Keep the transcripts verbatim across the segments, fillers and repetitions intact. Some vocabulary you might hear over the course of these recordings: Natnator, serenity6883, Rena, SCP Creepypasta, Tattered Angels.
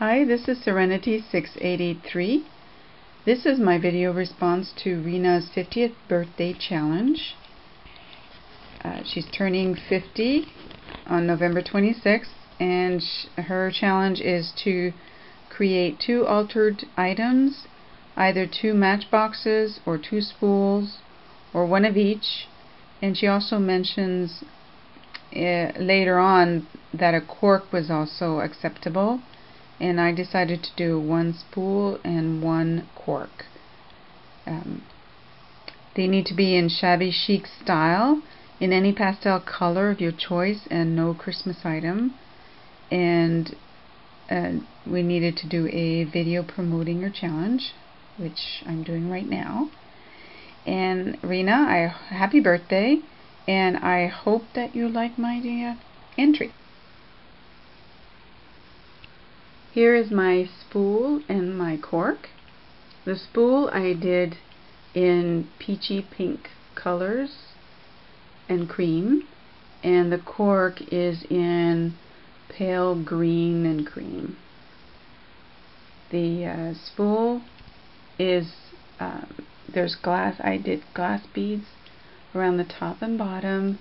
Hi, this is Serenity six eight three. This is my video response to Rena's fiftieth birthday challenge. Uh, she's turning fifty on November twenty-sixth, and sh her challenge is to create two altered items, either two matchboxes or two spools, or one of each. And she also mentions uh, later on that a cork was also acceptable. And I decided to do one spool and one cork. Um, they need to be in shabby chic style, in any pastel color of your choice, and no Christmas item. And uh, we needed to do a video promoting your challenge, which I'm doing right now. And Rena, I, happy birthday, and I hope that you like my uh, entry. Here is my spool and my cork. The spool I did in peachy pink colors and cream, and the cork is in pale green and cream. The uh, spool is, um, there's glass, I did glass beads around the top and bottom.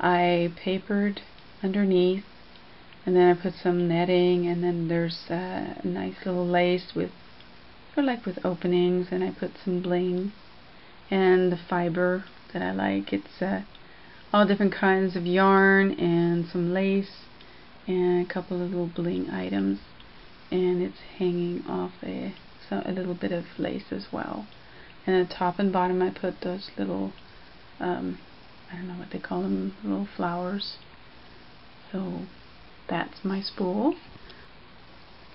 I papered underneath, and then I put some netting, and then there's a nice little lace with, or like with openings, and I put some bling, and the fiber that I like. It's uh, all different kinds of yarn and some lace, and a couple of little bling items, and it's hanging off a, so a little bit of lace as well. And at the top and bottom I put those little, um, I don't know what they call them, little flowers. So that's my spool.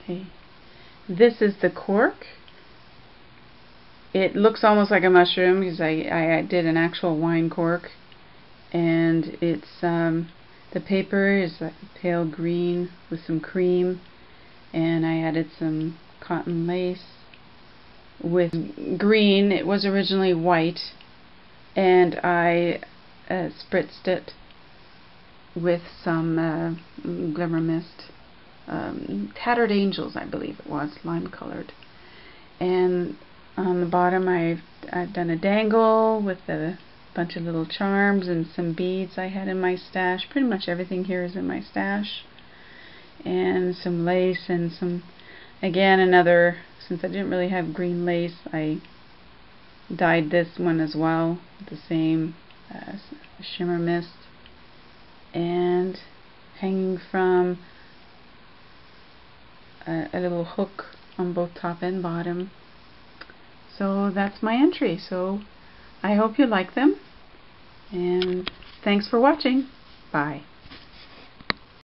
Okay. This is the cork. It looks almost like a mushroom because I, I did an actual wine cork, and it's um, the paper is like pale green with some cream, and I added some cotton lace with green. It was originally white, and I uh, spritzed it with some uh, glimmer mist, um, Tattered Angels, I believe it was, lime colored. And on the bottom I've, I've done a dangle with a bunch of little charms and some beads I had in my stash. Pretty much everything here is in my stash. And some lace and some, again another, since I didn't really have green lace, I dyed this one as well with the same uh, shimmer mist. And hanging from a, a little hook on both top and bottom. So that's my entry. So I hope you like them, and thanks for watching. Bye.